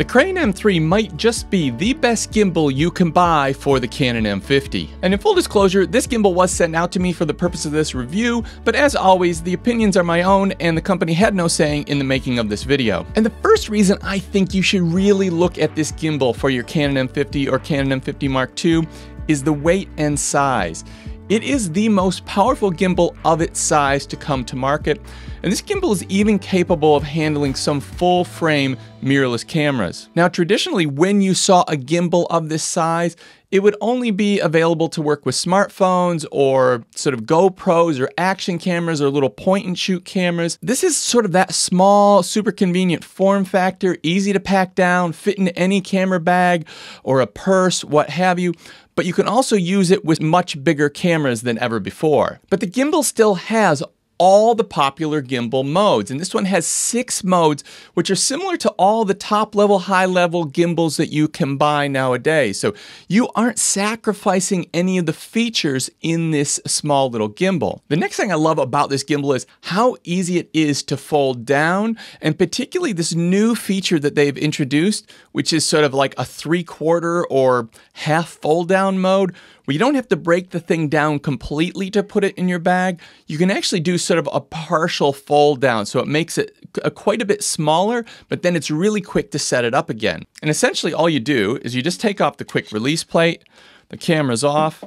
The Crane M3 might just be the best gimbal you can buy for the Canon M50. And in full disclosure, this gimbal was sent out to me for the purpose of this review, but as always, the opinions are my own and the company had no saying in the making of this video. And the first reason I think you should really look at this gimbal for your Canon M50 or Canon M50 Mark II is the weight and size. It is the most powerful gimbal of its size to come to market, and this gimbal is even capable of handling some full-frame mirrorless cameras. Now, traditionally, when you saw a gimbal of this size, it would only be available to work with smartphones or sort of GoPros or action cameras or little point-and-shoot cameras. This is sort of that small, super convenient form factor, easy to pack down, fit in any camera bag or a purse, what have you. But you can also use it with much bigger cameras than ever before. But the gimbal still has all the popular gimbal modes, and this one has 6 modes, which are similar to all the top-level, high-level gimbals that you can buy nowadays. So you aren't sacrificing any of the features in this small little gimbal. The next thing I love about this gimbal is how easy it is to fold down, and particularly this new feature that they've introduced, which is sort of like a 3/4 or half fold-down mode, where you don't have to break the thing down completely to put it in your bag. You can actually do sort of a partial fold down, so it makes it quite a bit smaller, but then it's really quick to set it up again. And essentially all you do is you just take off the quick release plate, the camera's off,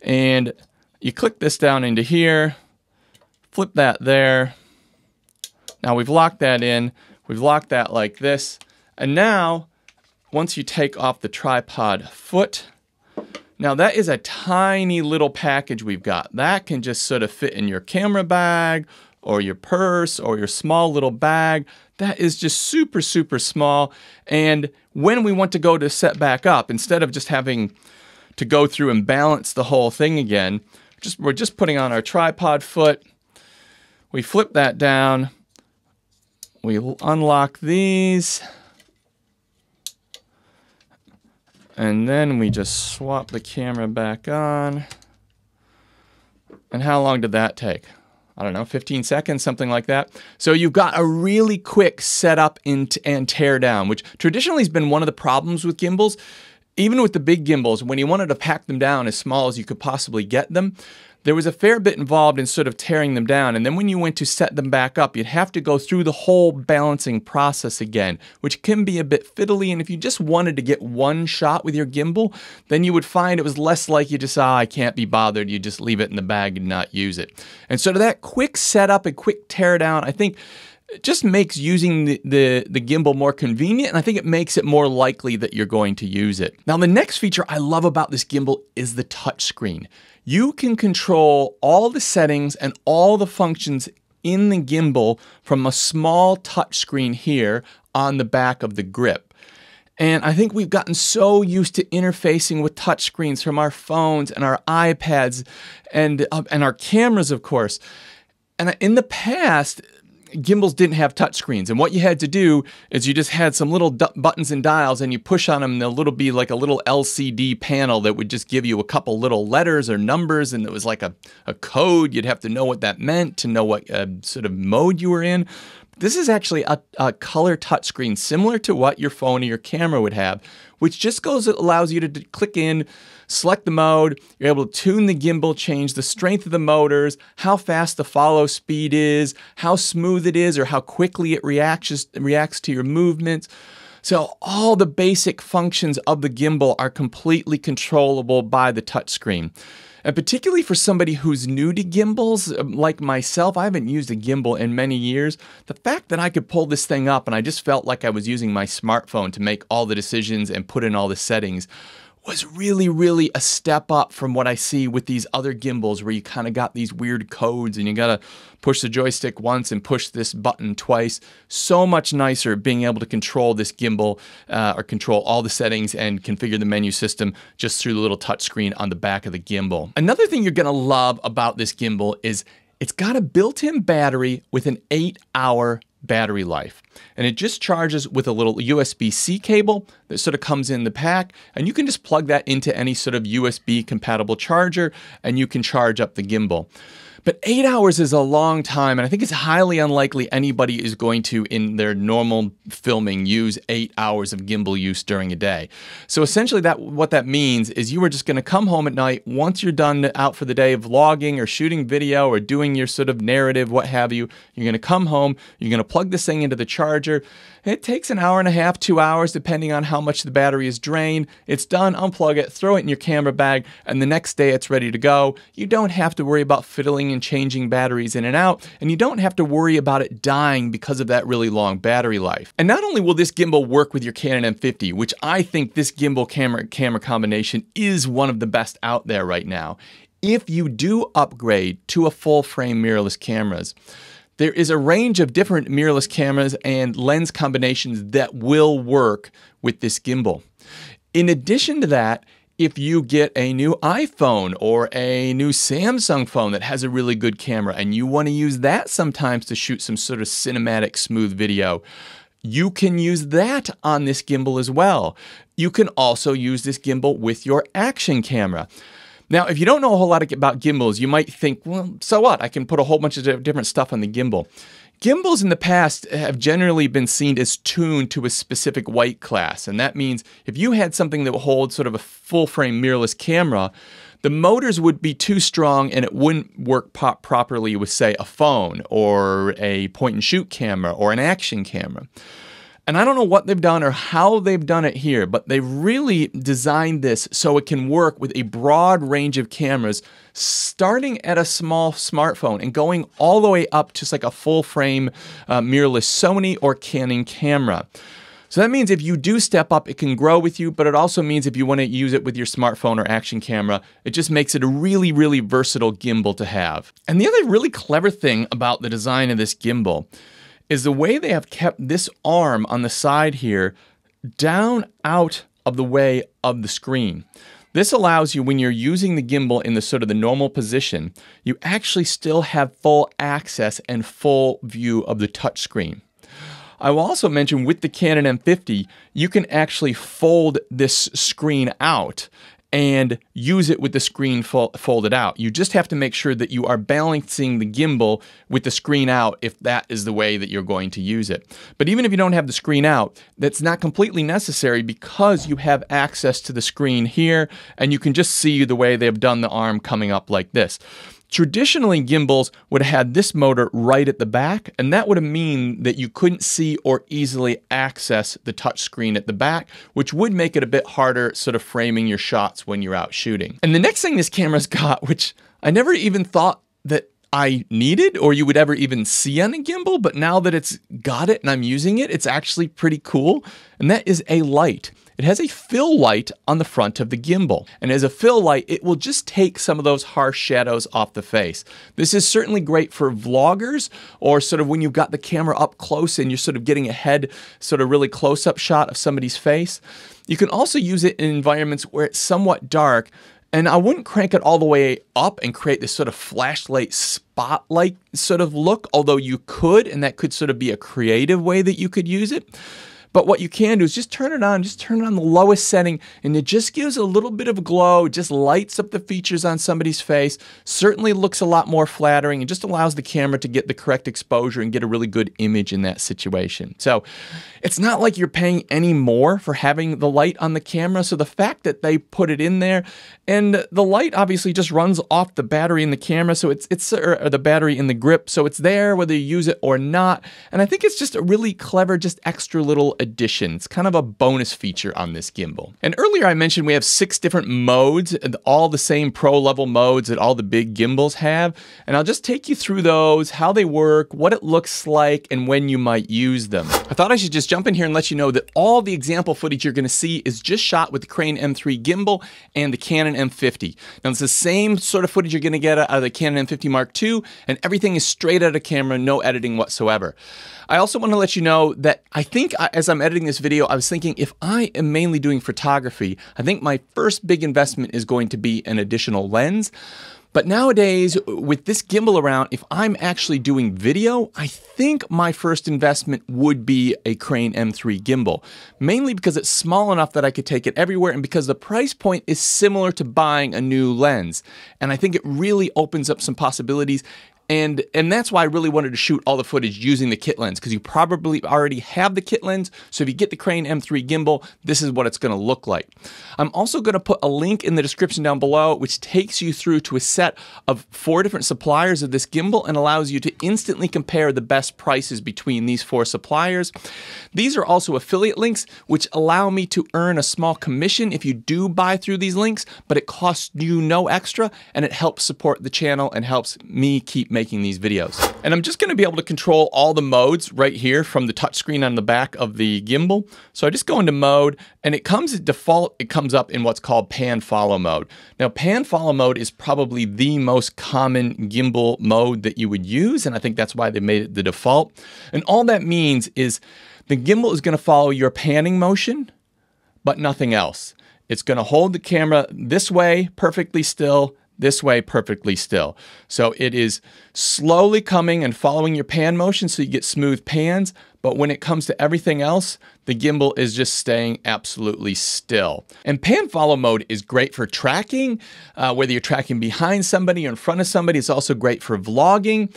and you click this down into here, flip that there. Now we've locked that in, we've locked that like this, and now once you take off the tripod foot, now that is a tiny little package we've got. That can just sort of fit in your camera bag or your purse or your small little bag. That is just super, super small. And when we want to go to set back up, instead of just having to go through and balance the whole thing again, we're just putting on our tripod foot. We flip that down. We unlock these. And then we just swap the camera back on. And how long did that take? I don't know, 15 seconds, something like that. So you've got a really quick setup and tear down, which traditionally has been one of the problems with gimbals. Even with the big gimbals, when you wanted to pack them down as small as you could possibly get them, there was a fair bit involved in sort of tearing them down, and then when you went to set them back up, you'd have to go through the whole balancing process again, which can be a bit fiddly, and if you just wanted to get one shot with your gimbal, then you would find it was less like you just, I can't be bothered, you just leave it in the bag and not use it. And so that quick setup and quick tear down, I think, it just makes using the gimbal more convenient, and I think it makes it more likely that you're going to use it. Now, the next feature I love about this gimbal is the touchscreen. You can control all the settings and all the functions in the gimbal from a small touchscreen here on the back of the grip. And I think we've gotten so used to interfacing with touchscreens from our phones and our iPads and our cameras, of course. And in the past, gimbals didn't have touchscreens, and what you had to do is you just had some little buttons and dials, and you push on them, and there'll be like a little LCD panel that would just give you a couple little letters or numbers, and it was like a code. You'd have to know what that meant to know what sort of mode you were in. This is actually a color touchscreen similar to what your phone or your camera would have, which just allows you to click in, select the mode, you're able to tune the gimbal, change the strength of the motors, how fast the follow speed is, how smooth it is, or how quickly it reacts to your movements. So all the basic functions of the gimbal are completely controllable by the touchscreen. And particularly for somebody who's new to gimbals, like myself, I haven't used a gimbal in many years. The fact that I could pull this thing up and I just felt like I was using my smartphone to make all the decisions and put in all the settings was really, really a step up from what I see with these other gimbals where you kind of got these weird codes and you gotta push the joystick once and push this button twice. So much nicer being able to control this gimbal or control all the settings and configure the menu system just through the little touchscreen on the back of the gimbal. Another thing you're gonna love about this gimbal is it's got a built-in battery with an 8-hour battery life. And it just charges with a little USB-C cable that sort of comes in the pack, and you can just plug that into any sort of USB compatible charger and you can charge up the gimbal. But 8 hours is a long time, and I think it's highly unlikely anybody is going to, in their normal filming, use 8 hours of gimbal use during a day. So essentially what that means is you are just gonna come home at night, once you're done out for the day vlogging or shooting video or doing your sort of narrative, what have you, you're gonna come home, you're gonna plug this thing into the charger. It takes an hour and a half, 2 hours, depending on how much the battery is drained. It's done, unplug it, throw it in your camera bag, and the next day it's ready to go. You don't have to worry about fiddling and changing batteries in and out, and you don't have to worry about it dying because of that really long battery life. And not only will this gimbal work with your Canon M50, which I think this gimbal camera combination is one of the best out there right now, if you do upgrade to a full frame mirrorless cameras. There is a range of different mirrorless cameras and lens combinations that will work with this gimbal. In addition to that, if you get a new iPhone or a new Samsung phone that has a really good camera and you want to use that sometimes to shoot some sort of cinematic smooth video, you can use that on this gimbal as well. You can also use this gimbal with your action camera. Now, if you don't know a whole lot about gimbals, you might think, well, so what? I can put a whole bunch of different stuff on the gimbal. Gimbals in the past have generally been seen as tuned to a specific weight class, and that means if you had something that would hold sort of a full-frame mirrorless camera, the motors would be too strong and it wouldn't work properly with, say, a phone or a point-and-shoot camera or an action camera. And I don't know what they've done or how they've done it here, but they've really designed this so it can work with a broad range of cameras, starting at a small smartphone and going all the way up to like a full-frame mirrorless Sony or Canon camera. So that means if you do step up, it can grow with you, but it also means if you want to use it with your smartphone or action camera, it just makes it a really, really versatile gimbal to have. And the other really clever thing about the design of this gimbal is the way they have kept this arm on the side here down out of the way of the screen. This allows you, when you're using the gimbal in the sort of the normal position, you actually still have full access and full view of the touchscreen. I will also mention with the Canon M50, you can actually fold this screen out and use it with the screen folded out. You just have to make sure that you are balancing the gimbal with the screen out if that is the way that you're going to use it. But even if you don't have the screen out, that's not completely necessary because you have access to the screen here and you can just see the way they've done the arm coming up like this. Traditionally, gimbals would have had this motor right at the back, and that would mean that you couldn't see or easily access the touchscreen at the back, which would make it a bit harder sort of framing your shots when you're out shooting. And the next thing this camera's got, which I never even thought that I needed or you would ever even see on a gimbal, but now that it's got it and I'm using it, it's actually pretty cool, and that is a light. It has a fill light on the front of the gimbal, and as a fill light, it will just take some of those harsh shadows off the face. This is certainly great for vloggers or sort of when you've got the camera up close and you're sort of getting a head sort of really close-up shot of somebody's face. You can also use it in environments where it's somewhat dark, and I wouldn't crank it all the way up and create this sort of flashlight spotlight sort of look, although you could, and that could sort of be a creative way that you could use it. But what you can do is just turn it on the lowest setting, and it just gives a little bit of glow, just lights up the features on somebody's face, certainly looks a lot more flattering, and just allows the camera to get the correct exposure and get a really good image in that situation. So it's not like you're paying any more for having the light on the camera, so the fact that they put it in there, and the light obviously just runs off the battery in the camera, so or the battery in the grip, so it's there whether you use it or not, and I think it's just a really clever, just extra little addition. It's kind of a bonus feature on this gimbal. And earlier I mentioned we have 6 different modes, and all the same pro level modes that all the big gimbals have. And I'll just take you through those, how they work, what it looks like, and when you might use them. I thought I should just jump in here and let you know that all the example footage you're going to see is just shot with the Crane M3 gimbal and the Canon M50. Now it's the same sort of footage you're going to get out of the Canon M50 Mark II, and everything is straight out of camera, no editing whatsoever. I also want to let you know that I think as I'm editing this video, I was thinking if I am mainly doing photography, I think my first big investment is going to be an additional lens. But nowadays, with this gimbal around, if I'm actually doing video, I think my first investment would be a Crane M3 gimbal, mainly because it's small enough that I could take it everywhere and because the price point is similar to buying a new lens. And I think it really opens up some possibilities. And that's why I really wanted to shoot all the footage using the kit lens, because you probably already have the kit lens. So if you get the Crane M3 gimbal, this is what it's going to look like. I'm also going to put a link in the description down below, which takes you through to a set of 4 different suppliers of this gimbal and allows you to instantly compare the best prices between these 4 suppliers. These are also affiliate links, which allow me to earn a small commission if you do buy through these links, but it costs you no extra and it helps support the channel and helps me keep making these videos. And I'm just going to be able to control all the modes right here from the touchscreen on the back of the gimbal. So I just go into mode, and it comes at default, it comes up in what's called pan follow mode. Now pan follow mode is probably the most common gimbal mode that you would use, and I think that's why they made it the default. And all that means is the gimbal is going to follow your panning motion, but nothing else. It's going to hold the camera this way perfectly still, this way perfectly still. So it is slowly coming and following your pan motion so you get smooth pans, but when it comes to everything else, the gimbal is just staying absolutely still. And pan follow mode is great for tracking, whether you're tracking behind somebody or in front of somebody. It's also great for vlogging.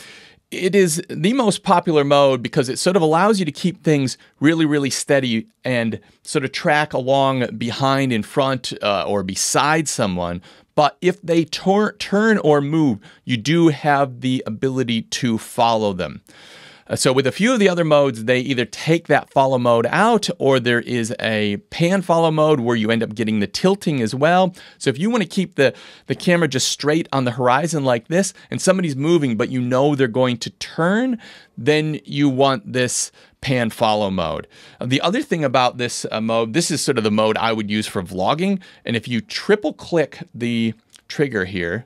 It is the most popular mode because it sort of allows you to keep things really, really steady and sort of track along behind, in front, or beside someone. But if they turn or move, you do have the ability to follow them. So with a few of the other modes, they either take that follow mode out, or there is a pan follow mode where you end up getting the tilting as well. So if you want to keep the camera just straight on the horizon like this, and somebody's moving but you know they're going to turn, then you want this pan follow mode. The other thing about this mode, this is sort of the mode I would use for vlogging. And if you triple click the trigger here,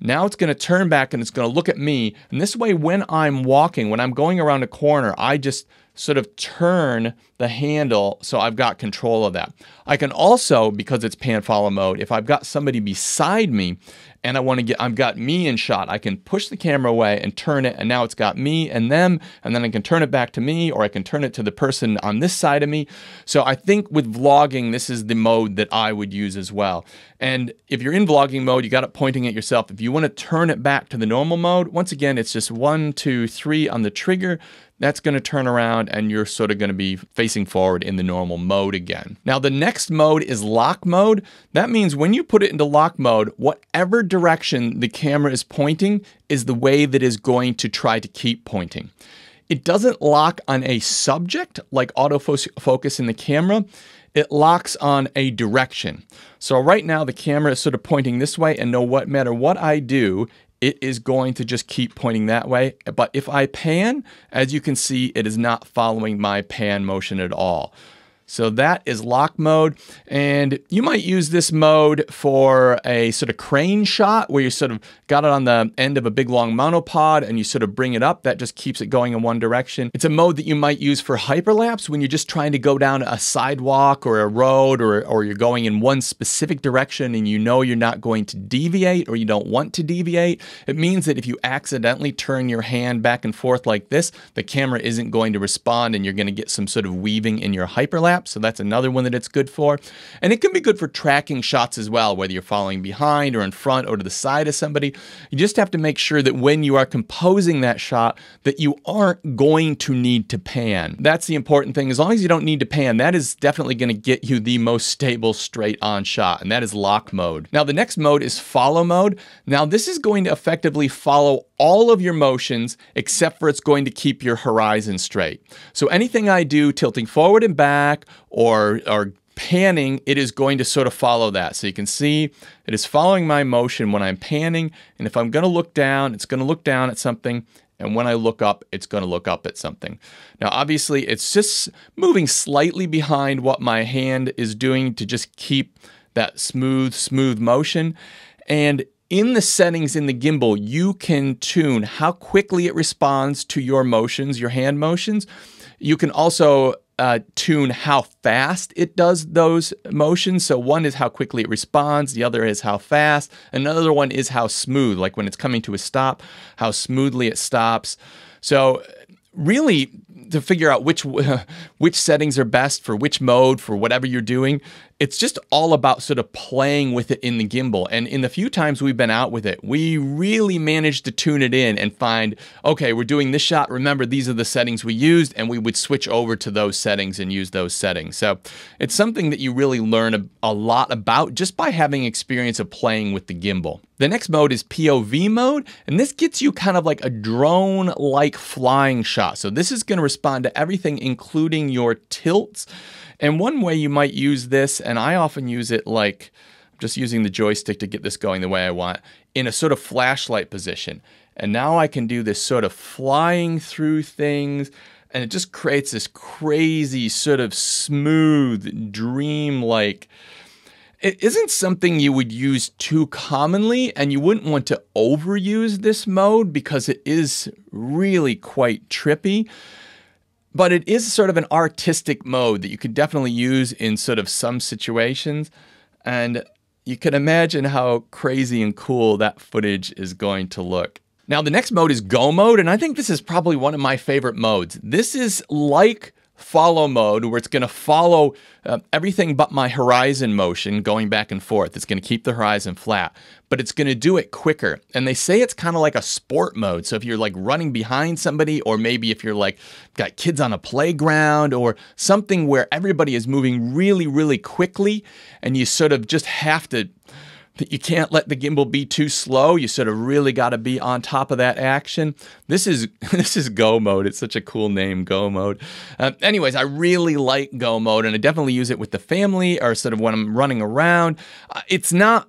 now it's going to turn back and it's going to look at me. And this way, when I'm walking, when I'm going around a corner, I just sort of turn the handle so I've got control of that. I can also, because it's pan follow mode, if I've got somebody beside me and I want to get, I've got me in shot, I can push the camera away and turn it, and now it's got me and them, and then I can turn it back to me, or I can turn it to the person on this side of me. So I think with vlogging, this is the mode that I would use as well. And if you're in vlogging mode, you got it pointing at yourself. If you want to turn it back to the normal mode, once again, it's just 1, 2, 3 on the trigger. That's going to turn around and you're sort of going to be facing forward in the normal mode again. Now the next mode is lock mode. That means when you put it into lock mode, whatever direction the camera is pointing is the way that is going to try to keep pointing. It doesn't lock on a subject like autofocus in the camera. It locks on a direction. So right now the camera is sort of pointing this way, and no matter what I do, it is going to just keep pointing that way. But if I pan, as you can see, it is not following my pan motion at all. So that is lock mode. And you might use this mode for a sort of crane shot where you sort of got it on the end of a big long monopod and you sort of bring it up. That just keeps it going in one direction. It's a mode that you might use for hyperlapse when you're just trying to go down a sidewalk or a road, or you're going in one specific direction and you know you're not going to deviate, or you don't want to deviate. It means that if you accidentally turn your hand back and forth like this, the camera isn't going to respond and you're going to get some sort of weaving in your hyperlapse. So that's another one that it's good for. And it can be good for tracking shots as well, whether you're following behind or in front or to the side of somebody. You just have to make sure that when you are composing that shot that you aren't going to need to pan. That's the important thing. As long as you don't need to pan, that is definitely going to get you the most stable straight on shot, and that is lock mode. Now the next mode is follow mode. Now this is going to effectively follow all of your motions except for it's going to keep your horizon straight. So anything I do tilting forward and back or panning, it is going to sort of follow that. So you can see it is following my motion when I'm panning, and if I'm going to look down, it's going to look down at something, and when I look up, it's going to look up at something. Now obviously it's just moving slightly behind what my hand is doing to just keep that smooth motion. And in the settings in the gimbal, you can tune how quickly it responds to your motions, your hand motions. You can also tune how fast it does those motions. So one is how quickly it responds, the other is how fast, another one is how smooth, like when it's coming to a stop, how smoothly it stops. So really, to figure out which settings are best for which mode, for whatever you're doing, it's just all about sort of playing with it in the gimbal. And in the few times we've been out with it, we really managed to tune it in and find, okay, we're doing this shot, remember these are the settings we used, and we would switch over to those settings and use those settings. So it's something that you really learn a lot about just by having experience of playing with the gimbal. The next mode is POV mode, and this gets you kind of like a drone-like flying shot. So this is going to respond to everything, including your tilts. And one way you might use this, and I often use it like, I'm just using the joystick to get this going the way I want, in a sort of flashlight position. And now I can do this sort of flying through things, and it just creates this crazy sort of smooth, dream-like. It isn't something you would use too commonly, and you wouldn't want to overuse this mode because it is really quite trippy. But it is sort of an artistic mode that you could definitely use in sort of some situations. And you can imagine how crazy and cool that footage is going to look. Now the next mode is Go mode, and I think this is probably one of my favorite modes. This is like follow mode, where it's going to follow everything but my horizon motion going back and forth. It's going to keep the horizon flat, but it's going to do it quicker. And they say it's kind of like a sport mode. So if you're like running behind somebody, or maybe if you're like got kids on a playground or something where everybody is moving really, really quickly, and you sort of just have to, you can't let the gimbal be too slow. You sort of really got to be on top of that action. This is Go mode. It's such a cool name, Go mode. Anyways, I really like Go mode, and I definitely use it with the family or sort of when I'm running around. It's not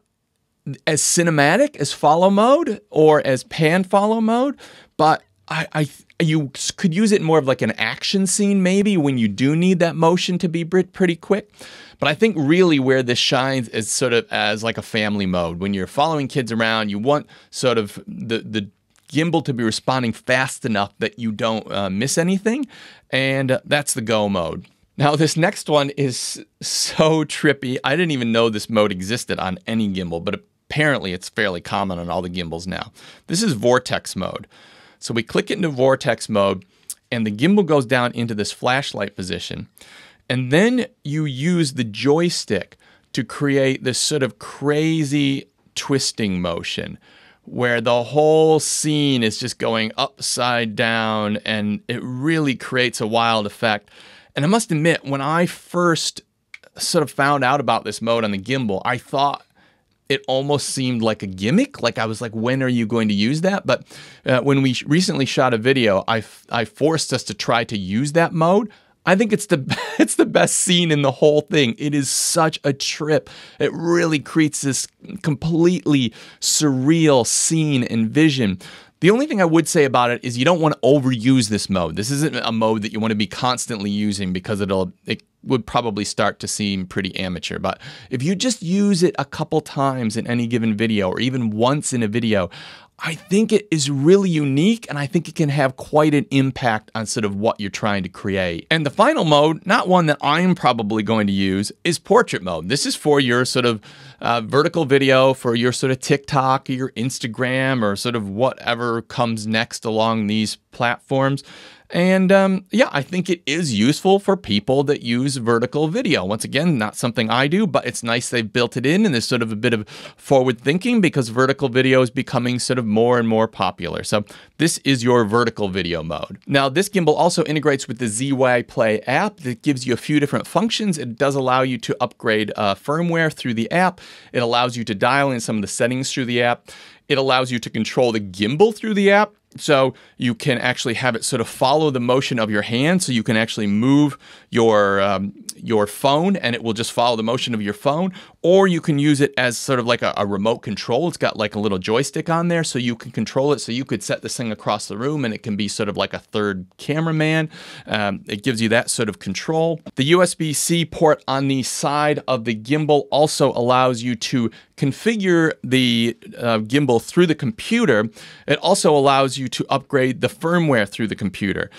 as cinematic as follow mode or as pan follow mode, but you could use it more of like an action scene maybe when you do need that motion to be pretty quick. But I think really where this shines is sort of as like a family mode. When you're following kids around, you want sort of the gimbal to be responding fast enough that you don't miss anything. And that's the Go mode. Now this next one is so trippy. I didn't even know this mode existed on any gimbal, but apparently it's fairly common on all the gimbals now. This is Vortex mode. So we click it into Vortex mode, and the gimbal goes down into this flashlight position. And then you use the joystick to create this sort of crazy twisting motion where the whole scene is just going upside down, and it really creates a wild effect. And I must admit, when I first sort of found out about this mode on the gimbal, I thought it almost seemed like a gimmick. Like I was like, when are you going to use that? But when we recently shot a video, I forced us to try to use that mode. I think it's the best scene in the whole thing. It is such a trip. It really creates this completely surreal scene and vision. The only thing I would say about it is you don't want to overuse this mode. This isn't a mode that you want to be constantly using because it would probably start to seem pretty amateur. But if you just use it a couple times in any given video, or even once in a video, I think it is really unique, and I think it can have quite an impact on sort of what you're trying to create. And the final mode, not one that I'm probably going to use, is portrait mode. This is for your sort of vertical video, for your sort of TikTok, or your Instagram, or sort of whatever comes next along these platforms. And yeah, I think it is useful for people that use vertical video. Once again, not something I do, but it's nice they've built it in, and there's sort of a bit of forward thinking because vertical video is becoming sort of more and more popular. So this is your vertical video mode. Now this gimbal also integrates with the ZY Play app that gives you a few different functions. It does allow you to upgrade firmware through the app. It allows you to dial in some of the settings through the app. It allows you to control the gimbal through the app. So you can actually have it sort of follow the motion of your hand, so you can actually move your phone and it will just follow the motion of your phone. Or you can use it as sort of like a remote control. It's got like a little joystick on there, so you can control it. So you could set this thing across the room and it can be sort of like a third cameraman. It gives you that sort of control. The USB-C port on the side of the gimbal also allows you to configure the gimbal through the computer. It also allows you to upgrade the firmware through the computer.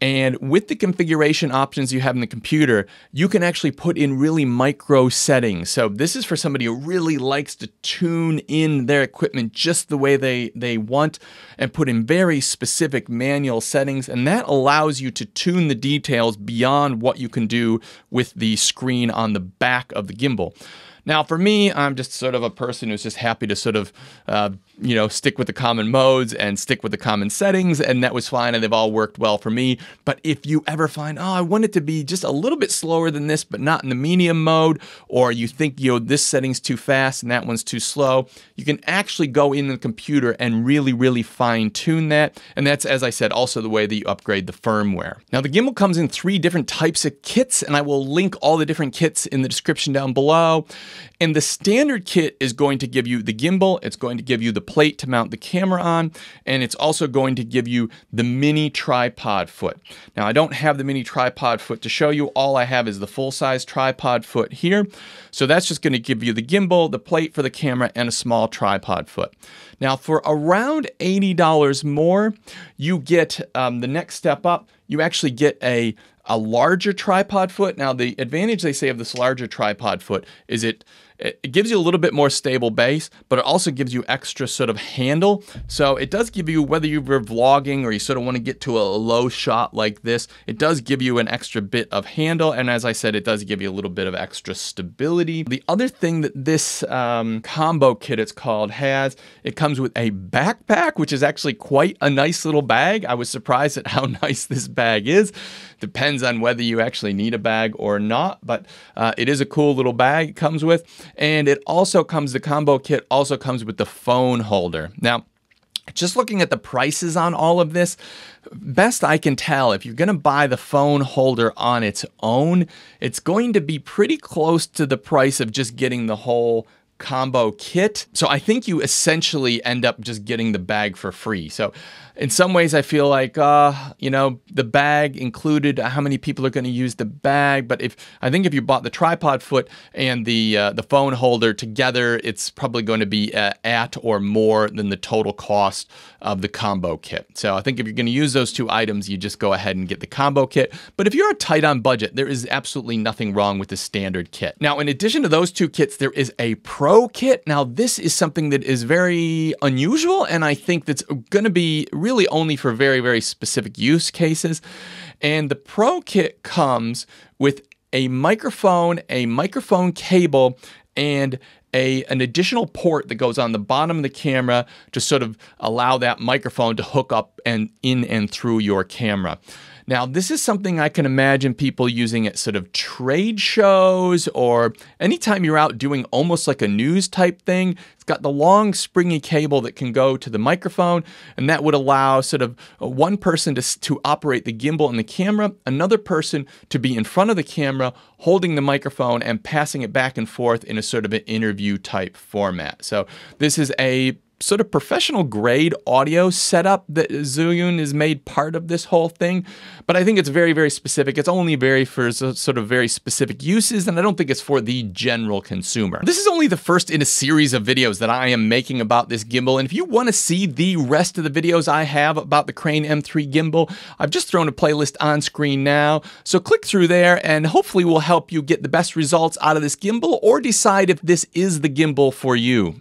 And with the configuration options you have in the computer, you can actually put in really micro settings. So this is for somebody who really likes to tune in their equipment just the way they want and put in very specific manual settings. And that allows you to tune the details beyond what you can do with the screen on the back of the gimbal. Now, for me, I'm just sort of a person who's just happy to sort of, you know, stick with the common modes and stick with the common settings, and that was fine, and they've all worked well for me. But if you ever find, oh, I want it to be just a little bit slower than this, but not in the medium mode, or you think, you know, this setting's too fast and that one's too slow, you can actually go in the computer and really, really fine-tune that. And that's, as I said, also the way that you upgrade the firmware. Now, the gimbal comes in 3 different types of kits, and I will link all the different kits in the description down below. And the standard kit is going to give you the gimbal, it's going to give you the plate to mount the camera on, and it's also going to give you the mini tripod foot. Now, I don't have the mini tripod foot to show you. All I have is the full-size tripod foot here. So that's just going to give you the gimbal, the plate for the camera, and a small tripod foot. Now, for around $80 more, you get the next step up. You actually get a larger tripod foot. Now, the advantage they say of this larger tripod foot is it gives you a little bit more stable base, but it also gives you extra sort of handle. So it does give you, whether you're vlogging or you sort of want to get to a low shot like this, it does give you an extra bit of handle. And as I said, it does give you a little bit of extra stability. The other thing that this combo kit, it's called, has, it comes with a backpack, which is actually quite a nice little bag. I was surprised at how nice this bag is. Depends on whether you actually need a bag or not, but it is a cool little bag it comes with. And it also comes, the combo kit also comes with the phone holder. Now, just looking at the prices on all of this, best I can tell, if you're going to buy the phone holder on its own, it's going to be pretty close to the price of just getting the whole combo kit. So I think you essentially end up just getting the bag for free. So in some ways I feel like, you know, the bag included, how many people are going to use the bag? But I think if you bought the tripod foot and the phone holder together, it's probably going to be at or more than the total cost of the combo kit. So I think if you're going to use those 2 items, you just go ahead and get the combo kit. But if you're tight on budget, there is absolutely nothing wrong with the standard kit. Now, in addition to those 2 kits, there is a Pro kit. Now, this is something that is very unusual, and I think that's going to be really only for very, very specific use cases. And the Pro kit comes with a microphone cable, and an additional port that goes on the bottom of the camera to sort of allow that microphone to hook up and in and through your camera. Now, this is something I can imagine people using at sort of trade shows or anytime you're out doing almost like a news type thing. It's got the long springy cable that can go to the microphone, and that would allow sort of one person to operate the gimbal and the camera, another person to be in front of the camera holding the microphone and passing it back and forth in a sort of an interview type format. So this is a sort of professional grade audio setup that Zhiyun has made part of this whole thing. But I think it's very, very specific. It's only very for sort of very specific uses, and I don't think it's for the general consumer. This is only the first in a series of videos that I am making about this gimbal. And if you want to see the rest of the videos I have about the Crane M3 gimbal, I've just thrown a playlist on screen now. So click through there and hopefully we'll help you get the best results out of this gimbal or decide if this is the gimbal for you.